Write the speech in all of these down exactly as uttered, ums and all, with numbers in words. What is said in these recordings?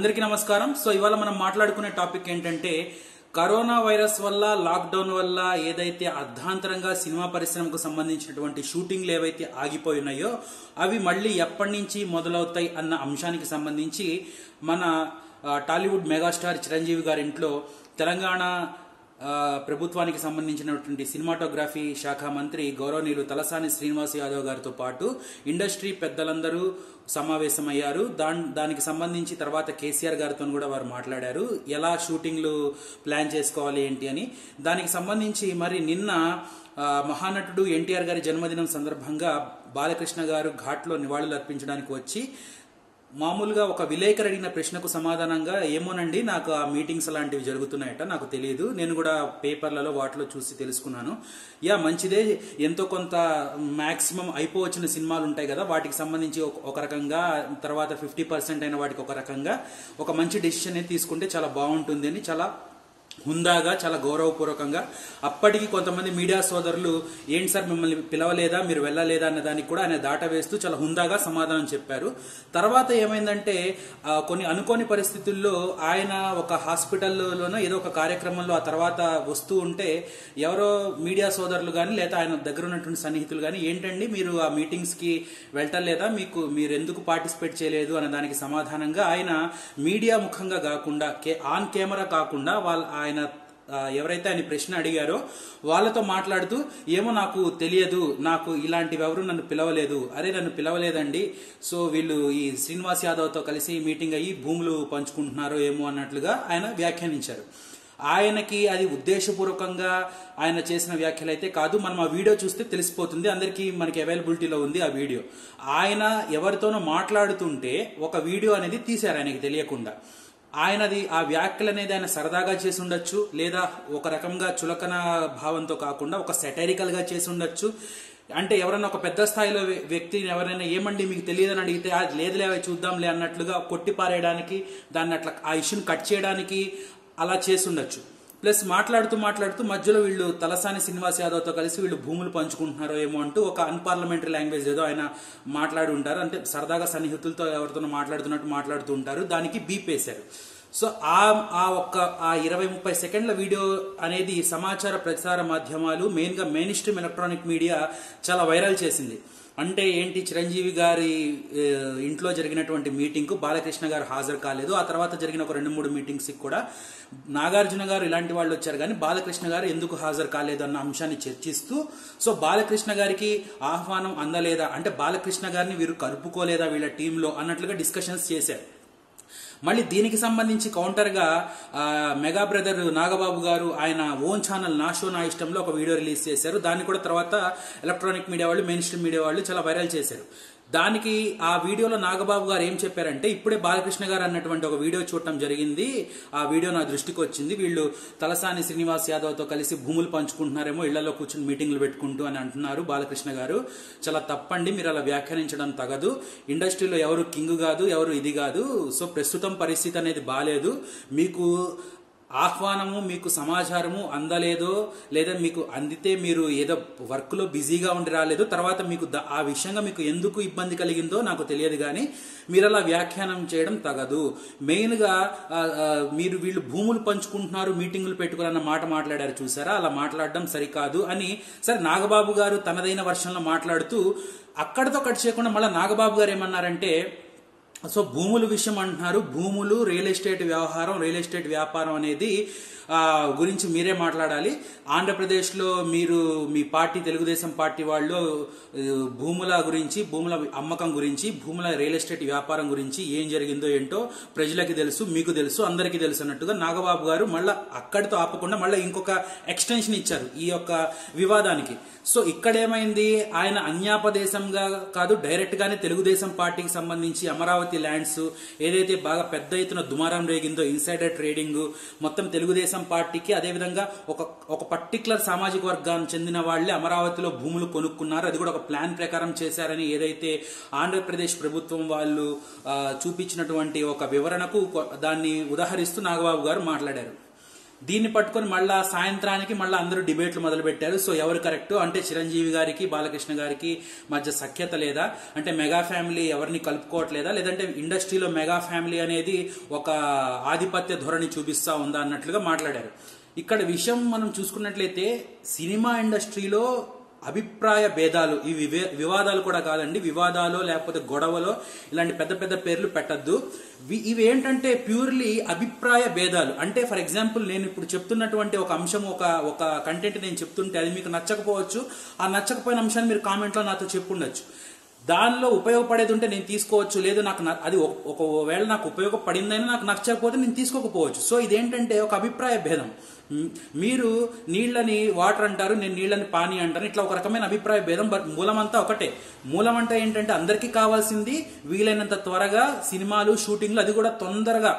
అందరికీ నమస్కారం. సో ఇవాళ మనం మాట్లాడుకునే టాపిక్ ఏంటంటే కరోనా వైరస్ వల్ల, లాక్డౌన్ వల్ల ఏదైతే అర్ధాంతరంగా సినిమా పరిశ్రమకు సంబంధించినటువంటి షూటింగ్లు ఏవైతే ఆగిపోయినాయో అవి మళ్ళీ ఎప్పటి నుంచి మొదలవుతాయి అన్న అంశానికి సంబంధించి మన టాలీవుడ్ మెగాస్టార్ చిరంజీవి గారి ఇంట్లో తెలంగాణ ప్రభుత్వానికి సంబంధించినటువంటి సినిమాటోగ్రఫీ శాఖ మంత్రి గౌరవనీయులు తలసాని శ్రీనివాస్ యాదవ్ గారితో పాటు ఇండస్ట్రీ పెద్దలందరూ సమావేశమయ్యారు. దాని దానికి సంబంధించి తర్వాత కేసీఆర్ గారితో కూడా వారు మాట్లాడారు, ఎలా షూటింగ్లు ప్లాన్ చేసుకోవాలి ఏంటి అని. దానికి సంబంధించి మరి నిన్న మహానటుడు ఎన్టీఆర్ గారి జన్మదినం సందర్భంగా బాలకృష్ణ గారు ఘాట్లో నివాళులు అర్పించడానికి వచ్చి మామూలుగా ఒక విలేకరు అడిగిన ప్రశ్నకు సమాధానంగా ఏమోనండి, నాకు ఆ మీటింగ్స్ లాంటివి జరుగుతున్నాయట, నాకు తెలియదు, నేను కూడా పేపర్లలో వాటిలో చూసి తెలుసుకున్నాను. యా మంచిదే, ఎంతో కొంత మ్యాక్సిమం అయిపోవచ్చిన సినిమాలు ఉంటాయి కదా, వాటికి సంబంధించి ఒక రకంగా, తర్వాత ఫిఫ్టీ పర్సెంట్ అయిన వాటికి ఒక రకంగా ఒక మంచి డెసిషన్ అనేది తీసుకుంటే చాలా బాగుంటుంది అని చాలా హుందాగా, చాలా గౌరవపూర్వకంగా. అప్పటికి కొంతమంది మీడియా సోదరులు ఏంటి సార్ మిమ్మల్ని పిలవలేదా, మీరు వెళ్ళలేదా అన్న దానికి కూడా ఆయన దాట వేస్తూ చాలా హుందాగా సమాధానం చెప్పారు. తర్వాత ఏమైందంటే కొన్ని అనుకోని పరిస్థితుల్లో ఆయన ఒక హాస్పిటల్లోనో ఏదో ఒక కార్యక్రమంలో ఆ తర్వాత వస్తూ ఉంటే ఎవరో మీడియా సోదరులు కానీ లేదా ఆయన దగ్గర ఉన్నటువంటి సన్నిహితులు కానీ ఏంటండి మీరు ఆ మీటింగ్స్కి వెళ్ళటలేదా, మీకు మీరు ఎందుకు పార్టిసిపేట్ చేయలేదు అన్న దానికి సమాధానంగా ఆయన మీడియా ముఖంగా కాకుండా, ఆన్ కెమెరా కాకుండా వాళ్ళ ఆయన ఎవరైతే ఆయన ప్రశ్న అడిగారో వాళ్ళతో మాట్లాడుతూ ఏమో నాకు తెలియదు, నాకు ఇలాంటివి ఎవరు నన్ను పిలవలేదు, అరే నన్ను పిలవలేదండి, సో వీళ్ళు ఈ శ్రీనివాస్ యాదవ్తో కలిసి మీటింగ్ అయ్యి భూములు పంచుకుంటున్నారో ఏమో అన్నట్లుగా ఆయన వ్యాఖ్యానించారు. ఆయనకి అది ఉద్దేశపూర్వకంగా ఆయన చేసిన వ్యాఖ్యలు అయితే కాదు. మనం ఆ వీడియో చూస్తే తెలిసిపోతుంది, అందరికీ మనకి అవైలబిలిటీలో ఉంది ఆ వీడియో. ఆయన ఎవరితోనో మాట్లాడుతుంటే ఒక వీడియో అనేది తీశారు ఆయనకి తెలియకుండా. ఆయనది ఆ వ్యాఖ్యలు అనేది ఆయన సరదాగా చేసి ఉండొచ్చు, లేదా ఒక రకంగా చులకన భావంతో కాకుండా ఒక సెటరికల్గా చేసి ఉండొచ్చు. అంటే ఎవరైనా ఒక పెద్ద స్థాయిలో వ్యక్తిని ఎవరైనా ఏమండి మీకు తెలియదని అడిగితే అది లేదులే చూద్దాంలే అన్నట్లుగా కొట్టిపారేయడానికి, దాన్ని అట్లా ఆ ఇష్యూని కట్ చేయడానికి అలా చేసి ఉండొచ్చు. ప్లస్ మాట్లాడుతూ మాట్లాడుతూ మధ్యలో వీళ్ళు తలసాని శ్రీనివాస్ యాదవ్తో కలిసి వీళ్ళు భూములు పంచుకుంటున్నారో ఏమో అంటూ ఒక అన్పార్లమెంటరీ లాంగ్వేజ్ ఏదో ఆయన మాట్లాడి ఉంటారు, అంటే సరదాగా సన్నిహితులతో ఎవరితోనో మాట్లాడుతున్నట్టు మాట్లాడుతూ ఉంటారు, దానికి బీప్ వేశారు. సో ఆ ఆ ఒక్క ఆ ఇరవై ముప్పై సెకండ్ల వీడియో అనేది సమాచార ప్రసార మాధ్యమాలు, మెయిన్గా మెయిన్ స్ట్రీమ్ ఎలక్ట్రానిక్ మీడియా చాలా వైరల్ చేసింది. అంటే ఏంటి, చిరంజీవి గారి ఇంట్లో జరిగినటువంటి మీటింగ్కు బాలకృష్ణ గారు హాజరు కాలేదు, ఆ తర్వాత జరిగిన ఒక రెండు మూడు మీటింగ్స్కి కూడా నాగార్జున గారు ఇలాంటి వాళ్ళు వచ్చారు కానీ బాలకృష్ణ గారు ఎందుకు హాజరు కాలేదు అన్న అంశాన్ని చర్చిస్తూ, సో బాలకృష్ణ గారికి ఆహ్వానం అందలేదా, అంటే బాలకృష్ణ గారిని వీరు కలుపుకోలేదా వీళ్ళ టీంలో అన్నట్లుగా డిస్కషన్స్ చేశారు. మళ్ళీ దీనికి సంబంధించి కౌంటర్గా మెగా బ్రదర్ నాగబాబు గారు ఆయన ఓన్ ఛానల్ నా షో నా ఇష్టంలో ఒక వీడియో రిలీజ్ చేశారు. దాన్ని కూడా తర్వాత ఎలక్ట్రానిక్ మీడియా వాళ్ళు, మెయిన్ స్ట్రీమ్ మీడియా వాళ్ళు చాలా వైరల్ చేశారు. దానికి ఆ వీడియోలో నాగబాబు గారు ఏం చెప్పారంటే, ఇప్పుడే బాలకృష్ణ గారు అన్నటువంటి ఒక వీడియో చూడటం జరిగింది, ఆ వీడియో నా దృష్టికి వచ్చింది, వీళ్ళు తలసాని శ్రీనివాస్ యాదవ్తో కలిసి భూములు పంచుకుంటున్నారేమో ఇళ్లలో కూర్చుని మీటింగ్లు పెట్టుకుంటూ అని అంటున్నారు బాలకృష్ణ గారు. చాలా తప్పండి, మీరు అలా వ్యాఖ్యానించడం తగదు, ఇండస్ట్రీలో ఎవరు కింగ్ కాదు, ఎవరు ఇది కాదు, సో ప్రస్తుతం పరిస్థితి అనేది బాలేదు, మీకు ఆహ్వానము మీకు సమాచారము అందలేదో లేదా మీకు అందితే మీరు ఏదో వర్క్లో బిజీగా ఉండి రాలేదు, తర్వాత మీకు ఆ విషయంగా మీకు ఎందుకు ఇబ్బంది కలిగిందో నాకు తెలియదు, కానీ మీరు అలా వ్యాఖ్యానం చేయడం తగదు. మెయిన్గా మీరు వీళ్ళు భూములు పంచుకుంటున్నారు మీటింగులు పెట్టుకున్న మాట మాట్లాడారు చూసారా, అలా మాట్లాడడం సరికాదు అని సరే నాగబాబు గారు తనదైన వర్షంలో మాట్లాడుతూ అక్కడితో కట్ చేయకుండా మళ్ళీ నాగబాబు గారు ఏమన్నారంటే, సో భూముల విషయం అంటున్నారు, భూములు రియల్ ఎస్టేట్ వ్యవహారం, రియల్ ఎస్టేట్ వ్యాపారం అనేది గురించి మీరే మాట్లాడాలి, ఆంధ్రప్రదేశ్లో మీరు మీ పార్టీ తెలుగుదేశం పార్టీ వాళ్ళు భూముల గురించి, భూముల అమ్మకం గురించి, భూముల రియల్ ఎస్టేట్ వ్యాపారం గురించి ఏం జరిగిందో ఏంటో ప్రజలకి తెలుసు, మీకు తెలుసు, అందరికీ తెలుసు అన్నట్టుగా నాగబాబు గారు మళ్ళీ అక్కడితో ఆపకుండా మళ్ళీ ఇంకొక ఎక్స్టెన్షన్ ఇచ్చారు ఈ యొక్క వివాదానికి. సో ఇక్కడేమైంది, ఆయన అన్యాపదేశంగా కాదు డైరెక్ట్గానే తెలుగుదేశం పార్టీకి సంబంధించి అమరావతి ల్యాండ్స్ ఏదైతే బాగా పెద్ద ఎత్తున దుమారం రేగిందో, ఇన్సైడర్ ట్రేడింగ్ మొత్తం తెలుగుదేశం పార్టీకి, అదేవిధంగా ఒక ఒక పర్టికులర్ సామాజిక వర్గానికి చెందిన వాళ్లే అమరావతిలో భూములు కొనుక్కున్నారు, అది కూడా ఒక ప్లాన్ ప్రకారం చేశారని ఏదైతే ఆంధ్రప్రదేశ్ ప్రభుత్వం వాళ్ళు చూపించినటువంటి ఒక వివరణకు దాన్ని ఉదాహరిస్తూ నాగబాబు గారు మాట్లాడారు. దీన్ని పట్టుకొని మళ్ళా సాయంత్రానికి మళ్ళీ అందరూ డిబేట్లు మొదలుపెట్టారు. సో ఎవరు కరెక్ట్ అంటే చిరంజీవి గారికి బాలకృష్ణ గారికి మధ్య సఖ్యత లేదా, అంటే మెగా ఫ్యామిలీ ఎవరిని కలుపుకోవట్లేదా, లేదంటే ఇండస్ట్రీలో మెగా ఫ్యామిలీ అనేది ఒక ఆధిపత్య ధోరణి చూపిస్తా ఉందా అన్నట్లుగా మాట్లాడారు. ఇక్కడ విషయం మనం చూసుకున్నట్లయితే సినిమా ఇండస్ట్రీలో అభిప్రాయ భేదాలు ఈ వివాదాలు కూడా కాదండి, వివాదాలో లేకపోతే గొడవలో ఇలాంటి పెద్ద పెద్ద పేర్లు పెట్టద్దు. ఇవేంటంటే ప్యూర్లీ అభిప్రాయ భేదాలు. అంటే ఫర్ ఎగ్జాంపుల్ నేను ఇప్పుడు చెప్తున్నటువంటి ఒక అంశం ఒక ఒక కంటెంట్ నేను చెప్తుంటే అది మీకు నచ్చకపోవచ్చు. ఆ నచ్చకపోయిన అంశాన్ని మీరు కామెంట్లో నాతో చెప్పుండొచ్చు. దానిలో ఉపయోగపడేది ఉంటే నేను తీసుకోవచ్చు, లేదు నాకు అది ఒకవేళ నాకు ఉపయోగపడిందైనా నాకు నచ్చకపోతే నేను తీసుకోకపోవచ్చు. సో ఇదేంటంటే ఒక అభిప్రాయ భేదం. మీరు నీళ్ళని వాటర్ అంటారు, నేను నీళ్ళని పానీ అంటాను, ఇట్లా ఒక రకమైన అభిప్రాయ భేదం. బట్ మూలమంతా ఒకటే. మూలం అంటే ఏంటంటే అందరికీ కావాల్సింది వీలైనంత త్వరగా సినిమాలు షూటింగ్లు, అది కూడా తొందరగా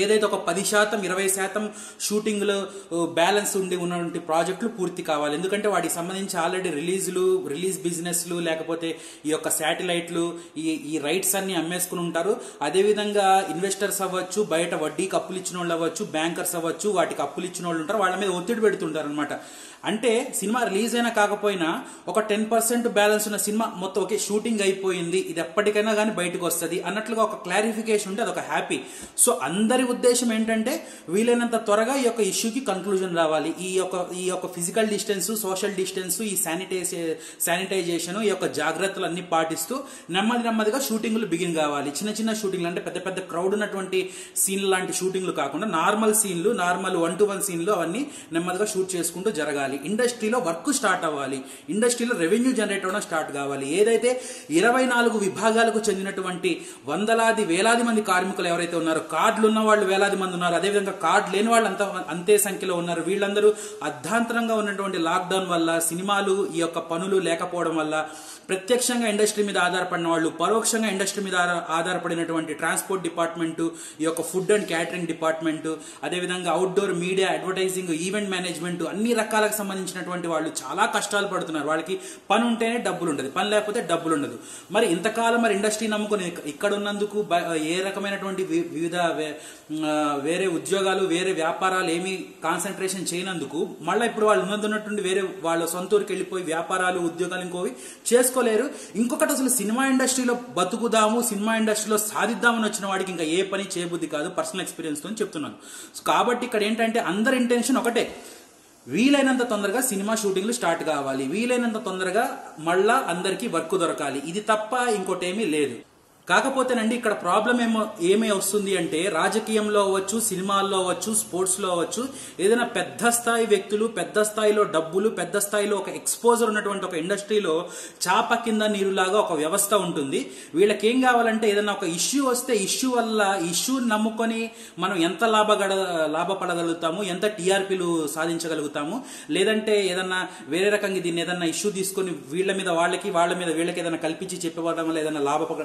ఏదైతే ఒక పది శాతం ఇరవై శాతం షూటింగ్లు బ్యాలెన్స్ ఉండి ఉన్నటువంటి ప్రాజెక్టులు పూర్తి కావాలి. ఎందుకంటే వాటికి సంబంధించి ఆల్రెడీ రిలీజ్లు రిలీజ్ బిజినెస్లు లేకపోతే ఈ యొక్క శాటిలైట్లు ఈ ఈ రైట్స్ అన్ని అమ్మేసుకుని ఉంటారు. అదేవిధంగా ఇన్వెస్టర్స్ అవ్వచ్చు, బయట వడ్డీకి అప్పులు ఇచ్చిన వాళ్ళు అవ్వచ్చు, బ్యాంకర్స్ అవ్వచ్చు, వాటికి అప్పులు ఇచ్చిన వాళ్ళు ఉంటారు, వాళ్ళ మీద ఒత్తిడి పెడుతుంటారు అనమాట. అంటే సినిమా రిలీజ్ అయినా కాకపోయినా ఒక టెన్ పర్సెంట్ బ్యాలెన్స్ ఉన్న సినిమా మొత్తం ఓకే షూటింగ్ అయిపోయింది, ఇది ఎప్పటికైనా కానీ బయటకు వస్తుంది అన్నట్లుగా ఒక క్లారిఫికేషన్ ఉంటే అదొక హ్యాపీ. సో అందరి ఉద్దేశం ఏంటంటే వీలైనంత త్వరగా ఈ యొక్క ఇష్యూకి కంక్లూజన్ రావాలి. ఈ యొక్క ఈ యొక్క ఫిజికల్ డిస్టెన్స్, సోషల్ డిస్టెన్స్, ఈ శానిటైజే శానిటైజేషన్ ఈ యొక్క జాగ్రత్తలు అన్ని పాటిస్తూ నెమ్మది నెమ్మదిగా షూటింగ్లు బిగిన్ కావాలి. చిన్న చిన్న షూటింగ్లు అంటే పెద్ద పెద్ద క్రౌడ్ ఉన్నటువంటి సీన్లు లాంటి షూటింగ్లు కాకుండా నార్మల్ సీన్లు, నార్మల్ వన్ టు వన్ సీన్లు అవన్నీ నెమ్మదిగా షూట్ చేసుకుంటూ జరగాలి. ఇండస్ట్రీలో వర్క్ స్టార్ట్ అవ్వాలి, ఇండస్ట్రీలో రెవెన్యూ జనరేట్ అవ్వడం స్టార్ట్ కావాలి. ఏదైతే ఇరవై నాలుగు విభాగాలకు చెందినటువంటి వందలాది వేలాది మంది కార్మికులు ఎవరైతే ఉన్నారో, కార్డులు ఉన్న వాళ్ళు వేలాది మంది ఉన్నారు, అదేవిధంగా కార్డు లేని వాళ్ళు అంత అంతే సంఖ్యలో ఉన్నారు. వీళ్ళందరూ అర్ధాంతరంగా ఉన్నటువంటి లాక్డౌన్ వల్ల, సినిమాలు ఈ యొక్క పనులు లేకపోవడం వల్ల, ప్రత్యక్షంగా ఇండస్ట్రీ మీద ఆధారపడిన వాళ్ళు, పరోక్షంగా ఇండస్ట్రీ మీద ఆధారపడినటువంటి ట్రాన్స్పోర్ట్ డిపార్ట్మెంటు, ఈ యొక్క ఫుడ్ అండ్ క్యాటరింగ్ డిపార్ట్మెంటు, అదేవిధంగా outdoor media, advertising, event management అన్ని రకాలకు సంబంధించినటువంటి వాళ్ళు చాలా కష్టాలు పడుతున్నారు. వాళ్ళకి పని ఉంటేనే డబ్బులు ఉండదు, పని లేకపోతే డబ్బులు ఉండదు. మరి ఇంతకాలం మరి ఇండస్ట్రీ నమ్ముకుని ఇక్కడ ఉన్నందుకు ఏ రకమైనటువంటి వివిధ వేరే ఉద్యోగాలు వేరే వ్యాపారాలు ఏమీ కాన్సన్ట్రేషన్ చేయనందుకు మళ్ళీ ఇప్పుడు వాళ్ళు ఉన్నందున్నటువంటి వేరే వాళ్ళ సొంత ఊరికి వెళ్ళిపోయి వ్యాపారాలు ఉద్యోగాలు ఇంకోవి చేసుకోలేరు. ఇంకొకటి అసలు సినిమా ఇండస్ట్రీలో బతుకుదాము, సినిమా ఇండస్ట్రీలో సాధిద్దామని వచ్చిన వాడికి ఇంకా ఏ పని చేయబుద్ధి కాదు, పర్సనల్ ఎక్స్పీరియన్స్ తో చెప్తున్నాను. కాబట్టి ఇక్కడ ఏంటంటే అందరి ఇంటెన్షన్ ఒకటే, వీలైనంత తొందరగా సినిమా షూటింగ్లు స్టార్ట్ కావాలి, వీలైనంత తొందరగా మళ్ళా అందరికీ వర్క్ దొరకాలి, ఇది తప్ప ఇంకోటేమీ లేదు. కాకపోతేనండి ఇక్కడ ప్రాబ్లం ఏమో ఏమీ వస్తుంది అంటే రాజకీయంలో అవ్వచ్చు, సినిమాల్లో అవ్వచ్చు, స్పోర్ట్స్లో అవ్వచ్చు, ఏదైనా పెద్ద స్థాయి వ్యక్తులు, పెద్ద స్థాయిలో డబ్బులు, పెద్ద స్థాయిలో ఒక ఎక్స్పోజర్ ఉన్నటువంటి ఒక ఇండస్ట్రీలో చాప కింద నీరులాగా ఒక వ్యవస్థ ఉంటుంది. వీళ్ళకి ఏం కావాలంటే ఏదైనా ఒక ఇష్యూ వస్తే ఇష్యూ వల్ల ఇష్యూ నమ్ముకొని మనం ఎంత లాభగడ లాభపడగలుగుతాము, ఎంత టీఆర్పీలు సాధించగలుగుతాము, లేదంటే ఏదన్నా వేరే రకంగా దీన్ని ఏదన్నా ఇష్యూ తీసుకొని వీళ్ళ మీద వాళ్ళకి వాళ్ళ మీద వీళ్ళకి ఏదైనా కల్పించి చెప్పబడడం వల్ల ఏదైనా లాభ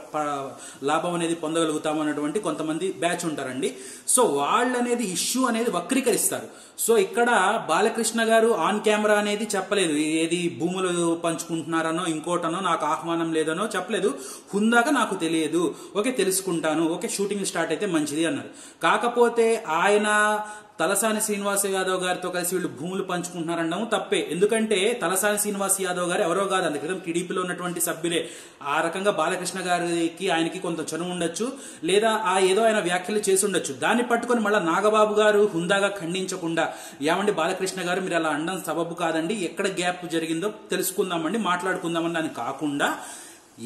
లాభం అనేది పొందగలుగుతాం అన్నటువంటి కొంతమంది బ్యాచ్ ఉంటారండి. సో వాళ్ళు అనేది ఇష్యూ అనేది వక్రీకరిస్తారు. సో ఇక్కడ బాలకృష్ణ గారు ఆన్ కెమెరా అనేది చెప్పలేదు, ఏది భూములు పంచుకుంటున్నారనో ఇంకోటనో నాకు ఆహ్వానం లేదనో చెప్పలేదు. హుందాగా నాకు తెలియదు, ఓకే తెలుసుకుంటాను, ఓకే షూటింగ్ స్టార్ట్ అయితే మంచిది అన్నారు. కాకపోతే ఆయన తలసాని శ్రీనివాస్ యాదవ్ గారితో కలిసి వీళ్ళు భూములు పంచుకుంటున్నారనడం తప్పే. ఎందుకంటే తలసాని శ్రీనివాస్ యాదవ్ గారు ఎవరో కాదు, అంత క్రితం టీడీపీలో ఉన్నటువంటి సభ్యులే. ఆ రకంగా బాలకృష్ణ గారికి ఆయనకి కొంత చనువు ఉండొచ్చు, లేదా ఆ ఏదో ఆయన వ్యాఖ్యలు చేసి ఉండొచ్చు. దాన్ని పట్టుకొని మళ్ళీ నాగబాబు గారు హుందాగా ఖండించకుండా ఏమండి బాలకృష్ణ గారు మీరు అలా అనడం సబబు కాదండి, ఎక్కడ గ్యాప్ జరిగిందో తెలుసుకుందామండి, మాట్లాడుకుందామని అని కాకుండా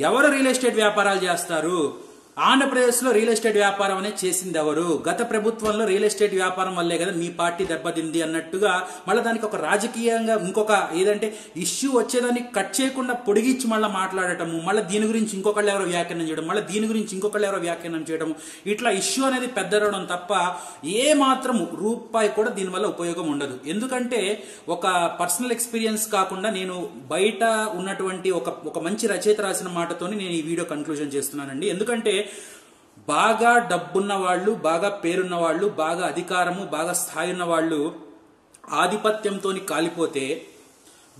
ఎవరు రియల్ ఎస్టేట్ వ్యాపారాలు చేస్తారు, ఆంధ్రప్రదేశ్లో రియల్ ఎస్టేట్ వ్యాపారం అనేది చేసింది ఎవరు, గత ప్రభుత్వంలో రియల్ ఎస్టేట్ వ్యాపారం వల్లే కదా మీ పార్టీ దెబ్బతింది అన్నట్టుగా మళ్ళీ దానికి ఒక రాజకీయంగా ఇంకొక ఏదంటే ఇష్యూ వచ్చేదాన్ని కట్ చేయకుండా పొడిగించి మళ్ళీ మాట్లాడటము, మళ్ళీ దీని గురించి ఇంకొకళ్ళు ఎవరో వ్యాఖ్యానం చేయడం, మళ్ళీ దీని గురించి ఇంకొకళ్ళు ఎవరో వ్యాఖ్యానం చేయడం, ఇట్లా ఇష్యూ అనేది పెద్దరవడం తప్ప ఏ మాత్రము రూపాయి కూడా దీనివల్ల ఉపయోగం ఉండదు. ఎందుకంటే ఒక పర్సనల్ ఎక్స్పీరియన్స్ కాకుండా నేను బయట ఉన్నటువంటి ఒక ఒక మంచి రచయిత రాసిన మాటతోని నేను ఈ వీడియో కంక్లూజన్ చేస్తున్నానండి. ఎందుకంటే బాగా డబ్బున్న వాళ్ళు, బాగా పేరున్న వాళ్ళు, బాగా అధికారము, బాగా స్థాయి ఉన్న వాళ్ళు ఆధిపత్యంతో కాలిపోతే,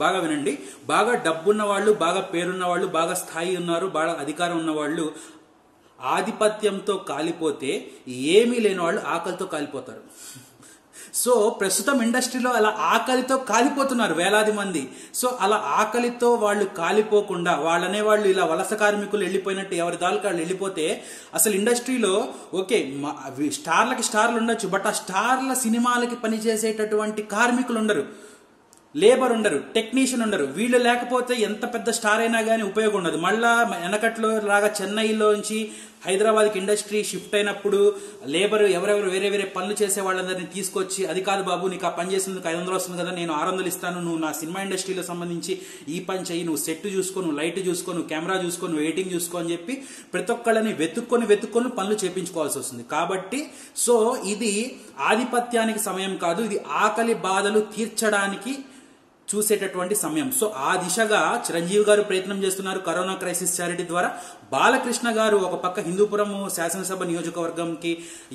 బాగా వినండి, బాగా డబ్బున్న వాళ్ళు, బాగా పేరున్న వాళ్ళు, బాగా స్థాయి ఉన్నారు, బాగా అధికారం ఉన్న వాళ్ళు ఆధిపత్యంతో కాలిపోతే ఏమీ లేని వాళ్ళు ఆకలితో కాలిపోతారు. సో ప్రస్తుతం ఇండస్ట్రీలో అలా ఆకలితో కాలిపోతున్నారు వేలాది మంది. సో అలా ఆకలితో వాళ్ళు కాలిపోకుండా వాళ్ళనే వాళ్ళు ఇలా వలస కార్మికులు వెళ్ళిపోయినట్టు ఎవరి దానికి వాళ్ళు వెళ్ళిపోతే అసలు ఇండస్ట్రీలో ఓకే స్టార్లకి స్టార్లు ఉండొచ్చు, బట్ ఆ స్టార్ల సినిమాలకి పనిచేసేటటువంటి కార్మికులు ఉండరు, లేబర్ ఉండరు, టెక్నీషియన్ ఉండరు. వీళ్ళు లేకపోతే ఎంత పెద్ద స్టార్ అయినా కానీ ఉపయోగం ఉండదు. మళ్ళా వెనకట్లో లాగా చెన్నైలోంచి హైదరాబాద్కి ఇండస్ట్రీ షిఫ్ట్ అయినప్పుడు లేబర్ ఎవరెవరు వేరే వేరే పనులు చేసే వాళ్ళందరినీ తీసుకొచ్చి అది కాదు బాబు నీకు ఆ పని చేసినందుకు ఐదు వందలు వస్తుంది కదా, నేను ఆరు వందలు ఇస్తాను, నువ్వు నా సినిమా ఇండస్ట్రీలో సంబంధించి ఈ పని చెయ్యి, నువ్వు సెట్ చూసుకో, నువ్వు లైట్ చూసుకో, నువ్వు కెమెరా చూసుకో, నువ్వు ఎడిటింగ్ చూసుకో అని చెప్పి ప్రతి ఒక్కళ్ళని వెతుక్కొని వెతుక్కొని పనులు చేయించుకోవాల్సి వస్తుంది. కాబట్టి సో ఇది ఆధిపత్యానికి సమయం కాదు, ఇది ఆకలి బాధలు తీర్చడానికి చూసేటటువంటి సమయం. సో ఆ దిశగా చిరంజీవి గారు ప్రయత్నం చేస్తున్నారు కరోనా క్రైసిస్ చారిటీ ద్వారా. బాలకృష్ణ గారు ఒక పక్క హిందూపురం శాసనసభ నియోజకవర్గంకి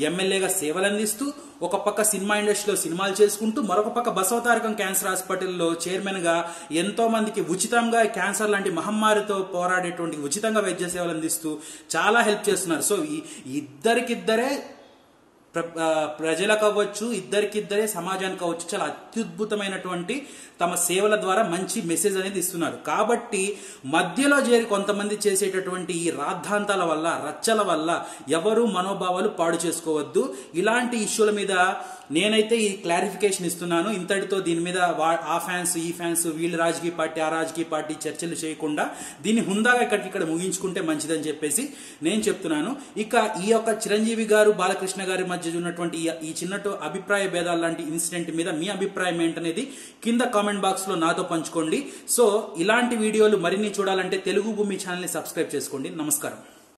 ఎమ్మెల్యేగా సేవలందిస్తూ ఒక పక్క సినిమా ఇండస్ట్రీలో సినిమాలు చేసుకుంటూ మరొక పక్క బసవతారకం క్యాన్సర్ హాస్పిటల్లో చైర్మన్గా ఎంతో మందికి ఉచితంగా క్యాన్సర్ లాంటి మహమ్మారితో పోరాడేటువంటి ఉచితంగా వైద్య సేవలు అందిస్తూ చాలా హెల్ప్ చేస్తున్నారు. సో ఈ ఇద్దరికిద్దరే ప్రజలకు అవ్వచ్చు, ఇద్దరికిద్దరే సమాజానికి అవ్వచ్చు, చాలా అత్యద్భుతమైనటువంటి తమ సేవల ద్వారా మంచి మెసేజ్ అనేది ఇస్తున్నారు. కాబట్టి మధ్యలో చేరి కొంతమంది చేసేటటువంటి ఈ రాద్ధాంతాల వల్ల రచ్చల వల్ల ఎవరు మనోభావాలు పాడు చేసుకోవద్దు. ఇలాంటి ఇష్యూల మీద నేనైతే ఈ క్లారిఫికేషన్ ఇస్తున్నాను. ఇంతటితో దీని మీద ఆ ఫ్యాన్స్ ఈ ఫ్యాన్స్ వీళ్ళ రాజకీయ పార్టీ ఆ రాజకీయ పార్టీ చర్చలు చేయకుండా దీన్ని హుందాగా ఇక్కడికిక్కడ ముగించుకుంటే మంచిదని చెప్పేసి నేను చెప్తున్నాను. ఇక ఈ యొక్క చిరంజీవి గారు బాలకృష్ణ గారి మధ్య ఉన్నటువంటి ఈ చిన్న అభిప్రాయ భేదాలు లాంటి ఇన్సిడెంట్ మీద మీ అభిప్రాయం ఏంటనేది కింద కామెంట్ బాక్స్ లో నాతో పంచుకోండి. సో ఇలాంటి వీడియోలు మరిన్ని చూడాలంటే తెలుగు భూమి ఛానల్ని సబ్స్క్రైబ్ చేసుకోండి. నమస్కారం.